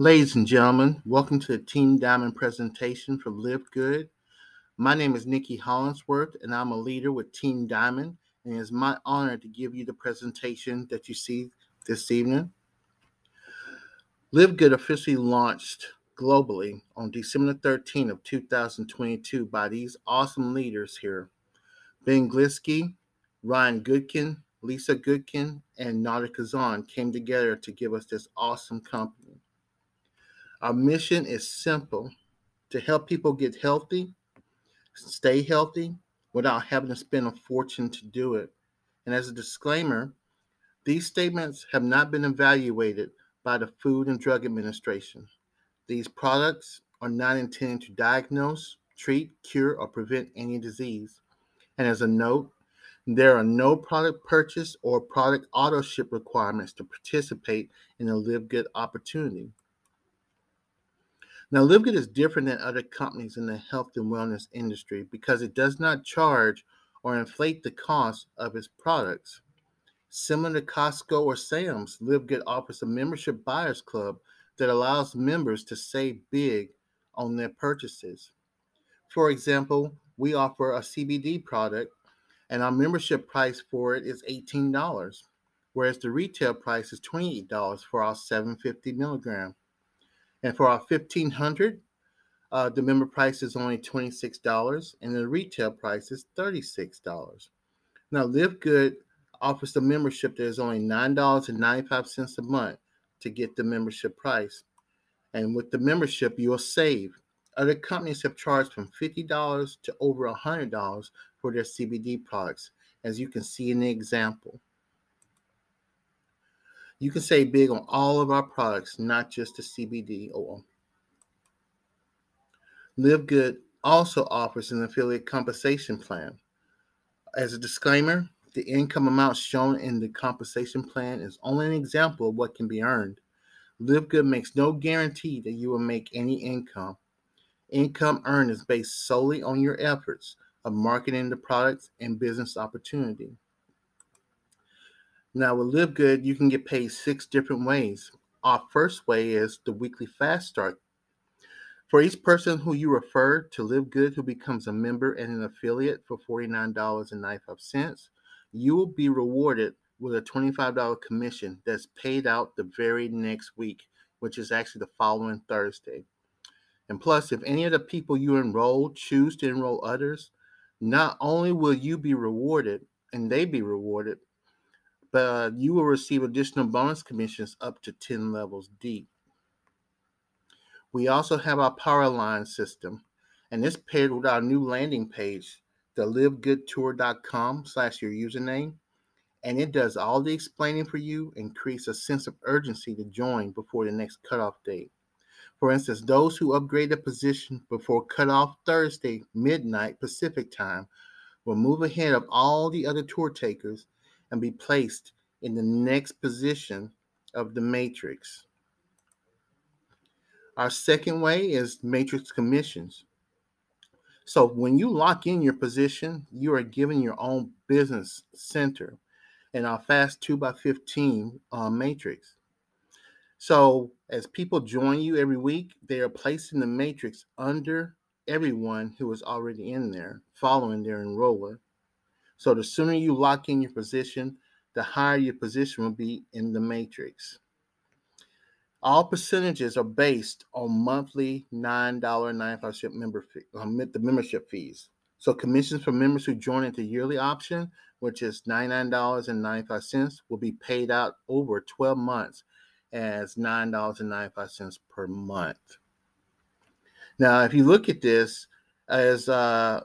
Ladies and gentlemen, welcome to the Team Diamond presentation from LiveGood. My name is Nikki Hollingsworth, and I'm a leader with Team Diamond, and it is my honor to give you the presentation that you see this evening. LiveGood officially launched globally on December 13 of 2022 by these awesome leaders here, Ben Glisky, Ryan Goodkin, Lisa Goodkin, and Nadia Kazan came together to give us this awesome company. Our mission is simple: to help people get healthy, stay healthy, without having to spend a fortune to do it. And as a disclaimer, these statements have not been evaluated by the Food and Drug Administration. These products are not intended to diagnose, treat, cure, or prevent any disease. And as a note, there are no product purchase or product auto ship requirements to participate in the LiveGood opportunity. Now, LiveGood is different than other companies in the health and wellness industry because it does not charge or inflate the cost of its products. Similar to Costco or Sam's, LiveGood offers a membership buyers club that allows members to save big on their purchases. For example, we offer a CBD product, and our membership price for it is $18, whereas the retail price is $28 for our 750 milligram. And for our 1500, the member price is only $26, and the retail price is $36. Now, LiveGood offers a membership that is only $9.95 a month to get the membership price. And with the membership, you will save. Other companies have charged from $50 to over $100 for their CBD products, as you can see in the example. You can save big on all of our products, not just the CBD oil. LiveGood also offers an affiliate compensation plan. As a disclaimer, the income amount shown in the compensation plan is only an example of what can be earned. LiveGood makes no guarantee that you will make any income. Income earned is based solely on your efforts of marketing the products and business opportunity. Now, with LiveGood, you can get paid 6 different ways. Our first way is the weekly fast start. For each person who you refer to LiveGood who becomes a member and an affiliate for $49.95, you will be rewarded with a $25 commission that's paid out the very next week, which is actually the following Thursday. And plus, if any of the people you enroll choose to enroll others, not only will you be rewarded and they be rewarded, but you will receive additional bonus commissions up to 10 levels deep. We also have our power line system, and it's paired with our new landing page, the livegoodtour.com/your username, and it does all the explaining for you and creates a sense of urgency to join before the next cutoff date. For instance, those who upgrade a position before cutoff Thursday midnight Pacific time will move ahead of all the other tour takers and be placed in the next position of the matrix. Our second way is matrix commissions. So when you lock in your position, you are given your own business center and our fast 2x15 matrix. So as people join you every week, they are placed in the matrix under everyone who is already in there following their enroller. So the sooner you lock in your position, the higher your position will be in the matrix. All percentages are based on monthly $9.95 membership fees. So commissions for members who join at the yearly option, which is $99.95, will be paid out over 12 months as $9.95 per month. Now, if you look at this as a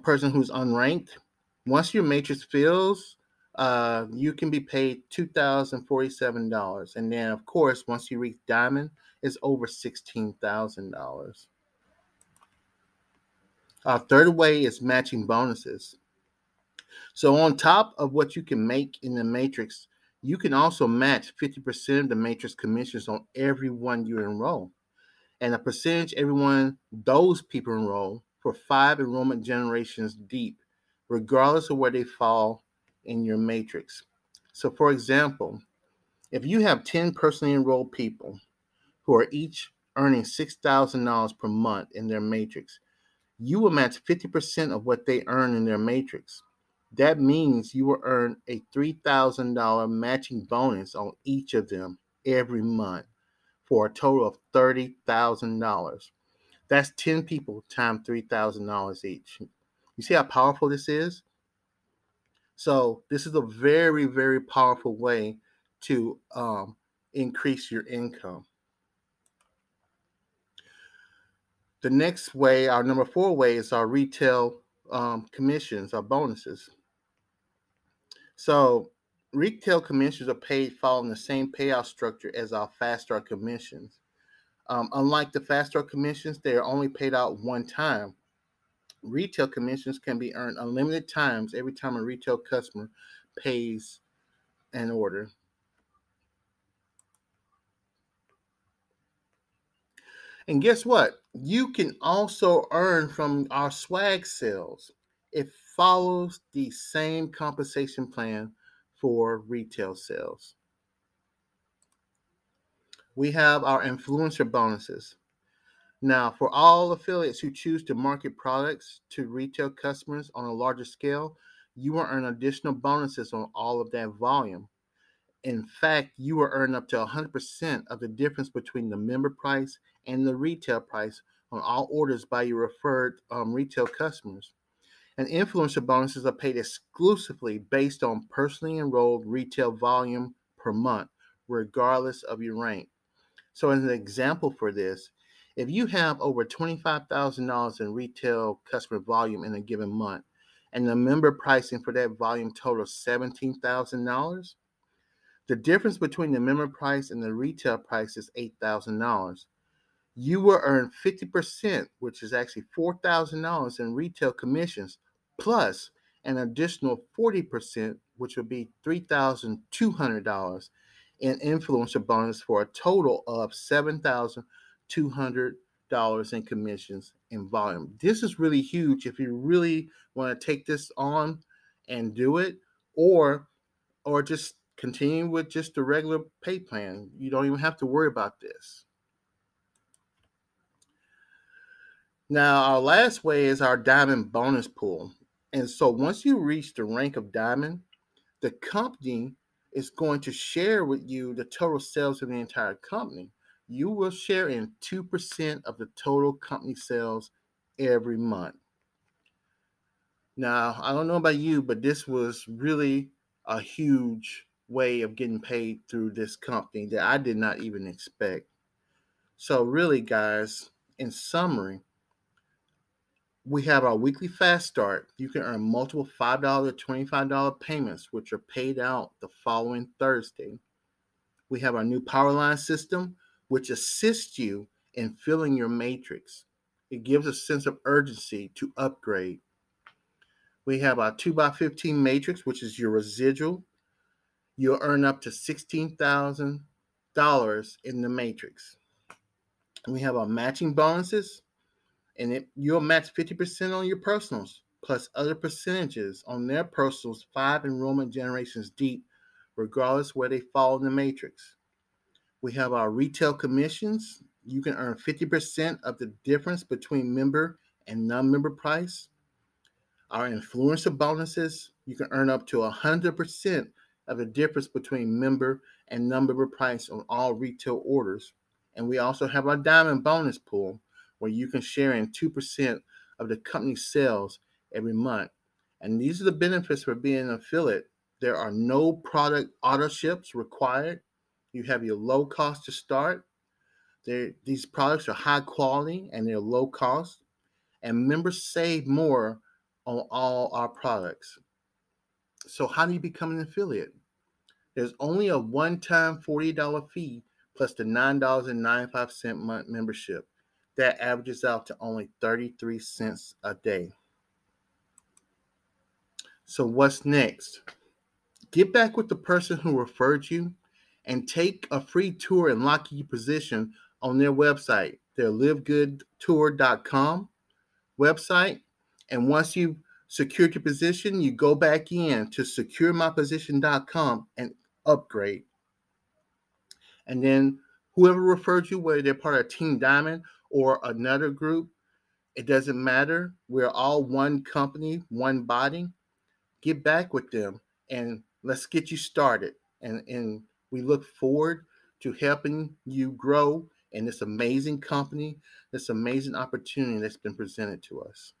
person who's unranked, once your matrix fills, you can be paid $2,047. And then, of course, once you reach Diamond, it's over $16,000. Our third way is matching bonuses. So on top of what you can make in the matrix, you can also match 50% of the matrix commissions on everyone you enroll. And a percentage those people enroll for 5 enrollment generations deep, regardless of where they fall in your matrix. So for example, if you have 10 personally enrolled people who are each earning $6,000 per month in their matrix. You will match 50% of what they earn in their matrix. That means you will earn a $3,000 matching bonus on each of them every month for a total of $30,000. That's 10 people times $3,000 each. You see how powerful this is? So this is a very, very powerful way to increase your income. The next way, our number 4 way, is our retail commissions, our bonuses. So retail commissions are paid following the same payout structure as our Fast Start commissions. Unlike the Fast Start commissions, they are only paid out one time. Retail commissions can be earned unlimited times every time a retail customer pays an order. And guess what? You can also earn from our swag sales. It follows the same compensation plan for retail sales. We have our influencer bonuses. Now, for all affiliates who choose to market products to retail customers on a larger scale, you will earn additional bonuses on all of that volume. In fact, you will earn up to 100% of the difference between the member price and the retail price on all orders by your referred retail customers. And influencer bonuses are paid exclusively based on personally enrolled retail volume per month, regardless of your rank. So as an example for this, if you have over $25,000 in retail customer volume in a given month, and the member pricing for that volume totals $17,000, the difference between the member price and the retail price is $8,000. You will earn 50%, which is actually $4,000 in retail commissions, plus an additional 40%, which would be $3,200 in influencer bonus for a total of $7,200 in commissions and volume. This is really huge if you really want to take this on and do it, or just continue with just the regular pay plan. You don't even have to worry about this. Now, our last way is our Diamond bonus pool. And so once you reach the rank of Diamond, the company is going to share with you the total sales of the entire company. You will share in 2% of the total company sales every month. Now, I don't know about you, but this was really a huge way of getting paid through this company that I did not even expect. So really, guys, in summary, we have our weekly Fast Start. You can earn multiple $5 to $25 payments, which are paid out the following Thursday. We have our new power line system, which assists you in filling your matrix. It gives a sense of urgency to upgrade. We have our 2x15 matrix, which is your residual. You'll earn up to $16,000 in the matrix. And we have our matching bonuses, and you'll match 50% on your personals, plus other percentages on their personals 5 enrollment generations deep, regardless where they fall in the matrix. We have our retail commissions. You can earn 50% of the difference between member and non-member price. Our influencer bonuses, you can earn up to 100% of the difference between member and non-member price on all retail orders. And we also have our Diamond bonus pool, where you can share in 2% of the company's sales every month. And these are the benefits for being an affiliate. There are no product auto ships required. You have your low cost to start. These products are high quality and they're low cost. And members save more on all our products. So how do you become an affiliate? There's only a one-time $40 fee plus the $9.95 month membership. That averages out to only 33 cents a day. So what's next? Get back with the person who referred you and take a free tour and lock your position on their website, their livegoodtour.com website. And once you've secured your position, you go back in to securemyposition.com and upgrade. And then Whoever referred you, whether they're part of Team Diamond or another group, it doesn't matter. We're all one company, one body. Get back with them and let's get you started. And we look forward to helping you grow in this amazing company, this amazing opportunity that's been presented to us.